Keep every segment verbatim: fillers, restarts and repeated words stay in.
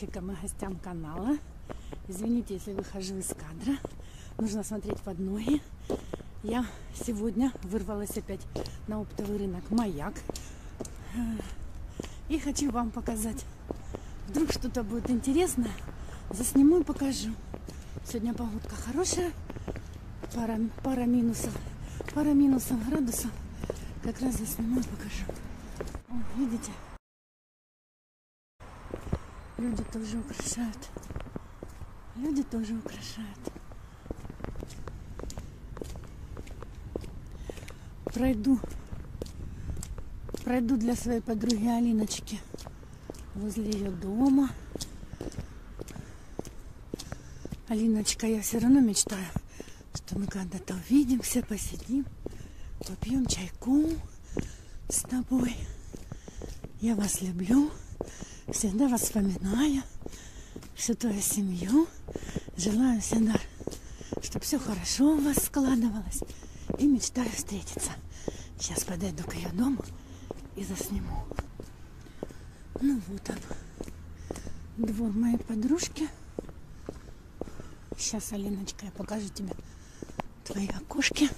подписчикам и гостям канала. Извините, если выхожу из кадра. Нужно смотреть под ноги. Я сегодня вырвалась опять на оптовый рынок «Маяк». И хочу вам показать. Вдруг что-то будет интересно. Засниму и покажу. Сегодня погодка хорошая. Пара, пара минусов. Пара минусов градусов. Как раз засниму и покажу. О, видите? Люди тоже украшают. Люди тоже украшают. Пройду. Пройду для своей подруги Алиночки возле ее дома. Алиночка, я все равно мечтаю, что мы когда-то увидимся, посидим, попьем чайку с тобой. Я вас люблю, всегда вас вспоминаю, всю твою семью. Желаю всегда, чтобы все хорошо у вас складывалось. И мечтаю встретиться. Сейчас подойду к ее дому и засниму. Ну вот он, двор моей подружки. Сейчас, Алиночка, я покажу тебе твои окошки.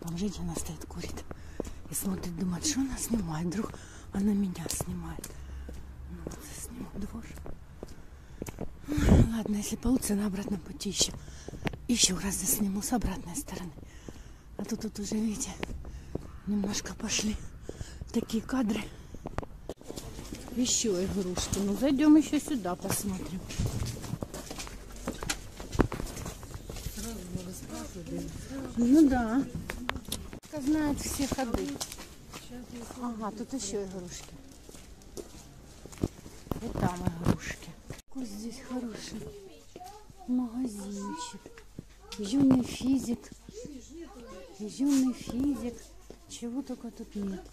Там женщина стоит, курит и смотрит, думает, что она снимает. Вдруг она меня снимает. Ну вот, сниму двор. Ладно, если получится, на обратном пути еще. Еще раз засниму с обратной стороны. А тут тут уже, видите, немножко пошли такие кадры. Еще игрушки. Ну, зайдем еще сюда, посмотрим. Ну да. Знает все ходы. Ага, тут еще игрушки. И там игрушки. Какой здесь хороший магазинчик. Юный физик. Юный физик. Чего только тут нет.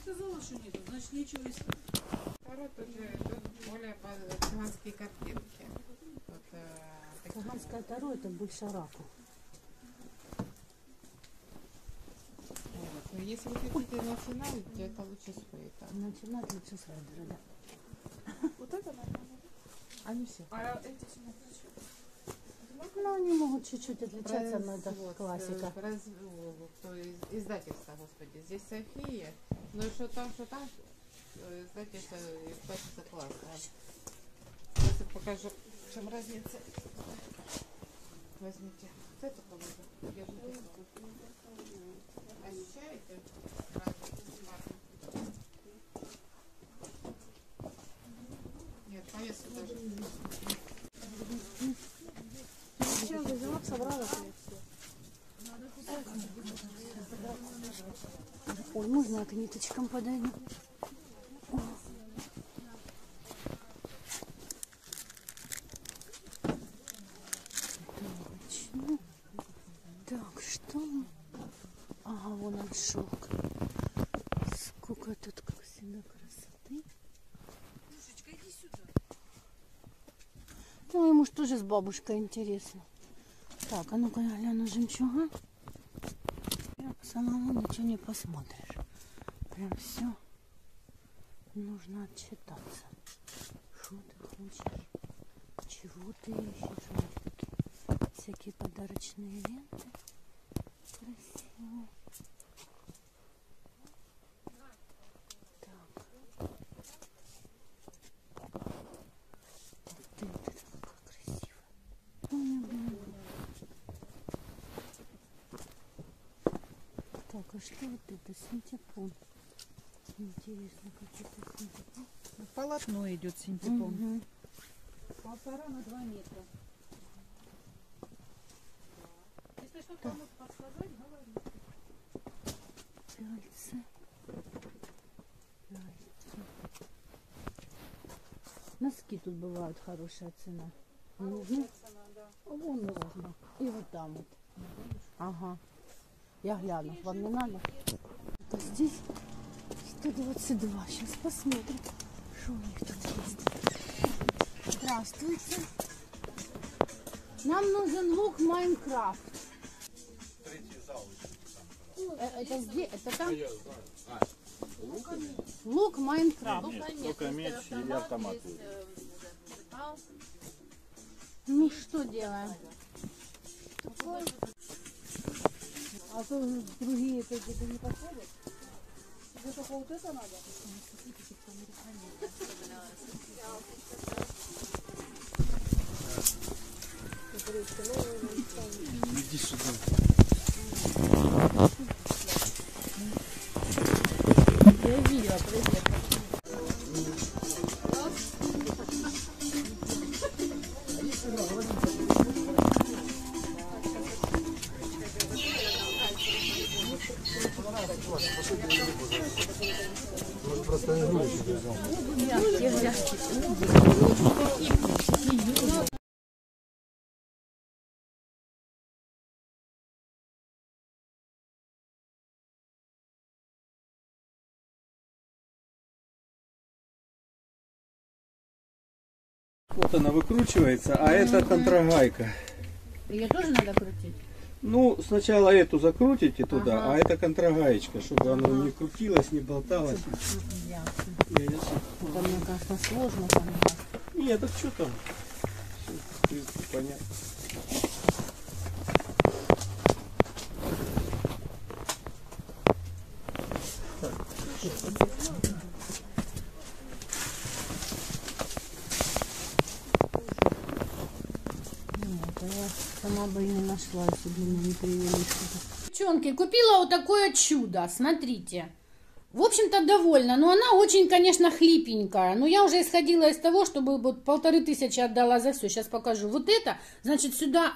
Сказала, что нету, значит, нечего искать. Второй тут более цыганские картинки. Цыганское таро — это больше раку. Вот. Если вы хотите начинать, это лучше с фейта. Начинать лучше с райдера, да. Вот это нормально. Они все. А эти сюда включу. Ну, они могут чуть-чуть отличаться, но это классика. Издательство, господи. Здесь София. Ну что там, что там, знаете, что качество классно. Сейчас я покажу, в чем разница. Возьмите. Вот это положу. Держите. Ощущаете? Нет, по весу даже. Сейчас взяла, собрала. Ой, можно я к ниточкам подойду? О. Точно. Так, что? Ага, вон он шелк. Сколько тут, как всегда, красоты. Душечка, иди сюда. Ну, ему же тоже с бабушкой интересно. Так, а ну-ка, я гляну жемчуга. Самому ничего не посмотришь. Прям все нужно отчитаться. Что ты хочешь? Чего ты ищешь? Вот такие всякие подарочные ленты. Красиво. Так. Вот это как красиво. Так, а что вот это? Синтепон. Интересно, как это синтепон. Полотно идет синтепон. Угу. Полтора на два метра. Да. Если что-то вам подсказать, говорите. Пяльцы. Пяльцы. Носки тут бывают, хорошая цена. Хорошая угу. цена, да. Вон можно. И вот там вот. Ага. Я гляну, вам не надо? Это здесь сто двадцать два. Сейчас посмотрим, что у них тут есть. Здравствуйте. Нам нужен лук Майнкрафт. Третий зал. Это здесь, это там. Лук Майнкрафт. Только меч и автомат. Ну что делаем? А то другие какие-то не подходят. Тебе только вот это надо? Иди сюда. Я видела, привет. Вот она выкручивается, а это контрагайка. Ее тоже надо крутить? Ну, сначала эту закрутите туда, ага. А это контрагаечка, чтобы она не крутилась, не болталась. Это мне, конечно, сложно. Нет, это что там? Все, понятно. Сама бы и не нашла, если бы меня не привели сюда. Девчонки, купила вот такое чудо, смотрите. В общем-то, довольна, но она очень, конечно, хлипенькая. Но я уже исходила из того, чтобы вот полторы тысячи отдала за все. Сейчас покажу. Вот это, значит, сюда,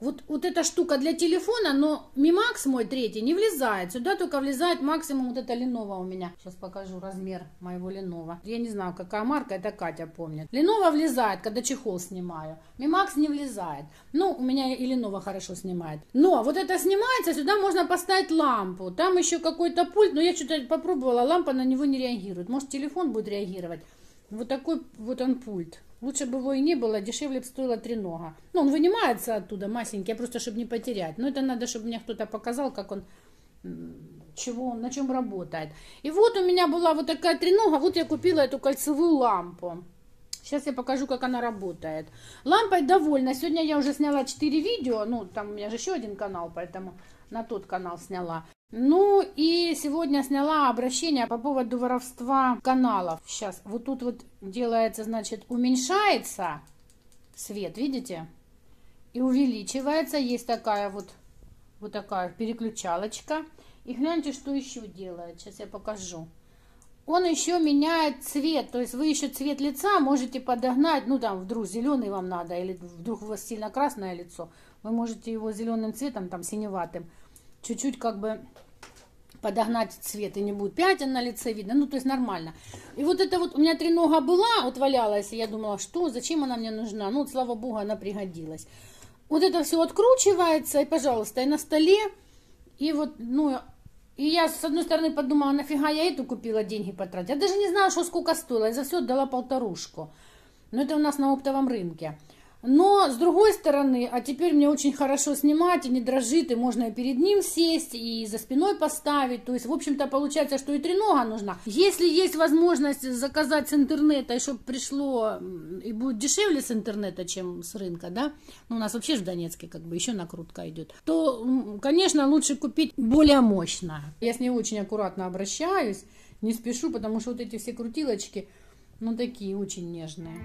вот, вот эта штука для телефона, но Mi Max мой третий не влезает. Сюда только влезает максимум вот это Lenovo у меня. Сейчас покажу размер моего Lenovo. Я не знаю, какая марка, это Катя помнит. Lenovo влезает, когда чехол снимаю. Mi Max не влезает. Ну, у меня и Lenovo хорошо снимает. Но вот это снимается, сюда можно поставить лампу. Там еще какой-то пульт, но я что-то попробовала, лампа на него не реагирует. Может, телефон будет реагировать. Вот такой вот он пульт. Лучше бы его и не было, дешевле бы стоило тренога. Ну, он вынимается оттуда, масенький, просто чтобы не потерять. Но это надо, чтобы мне кто-то показал, как он, чего он, на чем работает. И вот у меня была вот такая тренога, вот я купила эту кольцевую лампу. Сейчас я покажу, как она работает. Лампой довольна. Сегодня я уже сняла четыре видео, ну, там у меня же еще один канал, поэтому на тот канал сняла. Ну и сегодня сняла обращение по поводу воровства каналов. Сейчас вот тут вот делается, значит, уменьшается свет, видите? И увеличивается. Есть такая вот, вот такая переключалочка. И гляньте, что еще делает. Сейчас я покажу. Он еще меняет цвет. То есть вы еще цвет лица можете подогнать. Ну там вдруг зеленый вам надо, или вдруг у вас сильно красное лицо. Вы можете его зеленым цветом, там синеватым, чуть-чуть как бы подогнать цвет, и не будет пятен на лице видно, ну то есть нормально. И вот это вот у меня тренога была, вот валялась, и я думала, что, зачем она мне нужна, ну вот, слава богу, она пригодилась. Вот это все откручивается, и пожалуйста, и на столе, и вот, ну, и я с одной стороны подумала, нафига я эту купила, деньги потратила, я даже не знаю, что сколько стоило, я за все отдала полторушку, но это у нас на оптовом рынке. Но, с другой стороны, а теперь мне очень хорошо снимать, и не дрожит, и можно и перед ним сесть, и за спиной поставить. То есть, в общем-то, получается, что и тренога нужна. Если есть возможность заказать с интернета, и чтобы пришло, и будет дешевле с интернета, чем с рынка, да? Ну, у нас вообще в Донецке как бы еще накрутка идет. То, конечно, лучше купить более мощно. Я с ней очень аккуратно обращаюсь, не спешу, потому что вот эти все крутилочки, ну, такие очень нежные.